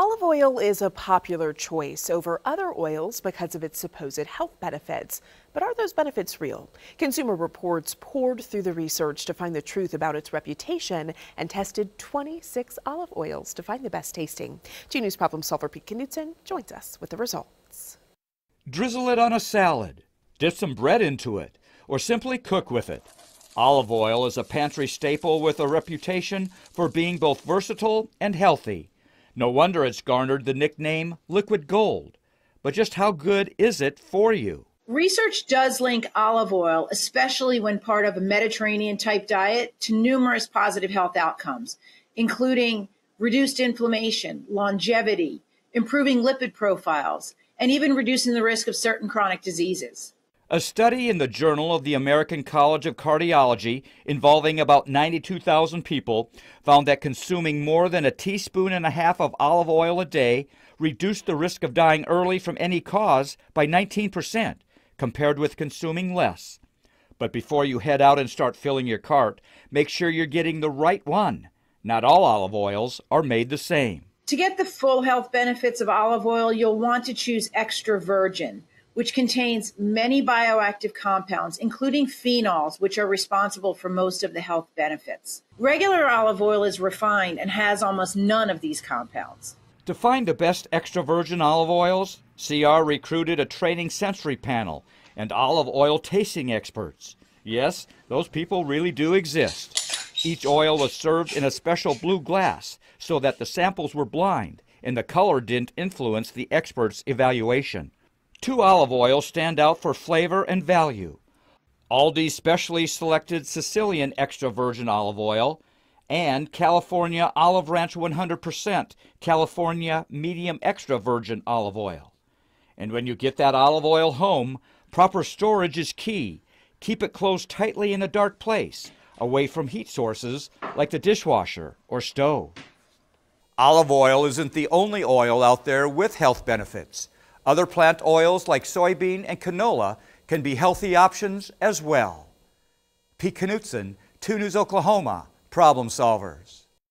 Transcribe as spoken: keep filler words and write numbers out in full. Olive oil is a popular choice over other oils because of its supposed health benefits. But are those benefits real? Consumer Reports poured through the research to find the truth about its reputation and tested twenty-six olive oils to find the best tasting. two News problem solver Pete Knutson joins us with the results. Drizzle it on a salad, dip some bread into it, or simply cook with it. Olive oil is a pantry staple with a reputation for being both versatile and healthy. No wonder it's garnered the nickname liquid gold. But just how good is it for you? Research does link olive oil, especially when part of a Mediterranean type diet, to numerous positive health outcomes, including reduced inflammation, longevity, improving lipid profiles, and even reducing the risk of certain chronic diseases. A study in the Journal of the American College of Cardiology involving about ninety-two thousand people found that consuming more than a teaspoon and a half of olive oil a day reduced the risk of dying early from any cause by nineteen percent compared with consuming less. But before you head out and start filling your cart, make sure you're getting the right one. Not all olive oils are made the same. To get the full health benefits of olive oil, you'll want to choose extra virgin, which contains many bioactive compounds, including phenols, which are responsible for most of the health benefits. Regular olive oil is refined and has almost none of these compounds. To find the best extra virgin olive oils, C R recruited a training sensory panel and olive oil tasting experts. Yes, those people really do exist. Each oil was served in a special blue glass so that the samples were blind and the color didn't influence the experts' evaluation. Two olive oils stand out for flavor and value: Aldi's specially selected Sicilian extra virgin olive oil and California Olive Ranch one hundred percent California medium extra virgin olive oil. And when you get that olive oil home, proper storage is key. Keep it closed tightly in a dark place, away from heat sources like the dishwasher or stove. Olive oil isn't the only oil out there with health benefits. Other plant oils like soybean and canola can be healthy options as well. Pete Knutson, two News Oklahoma, Problem Solvers.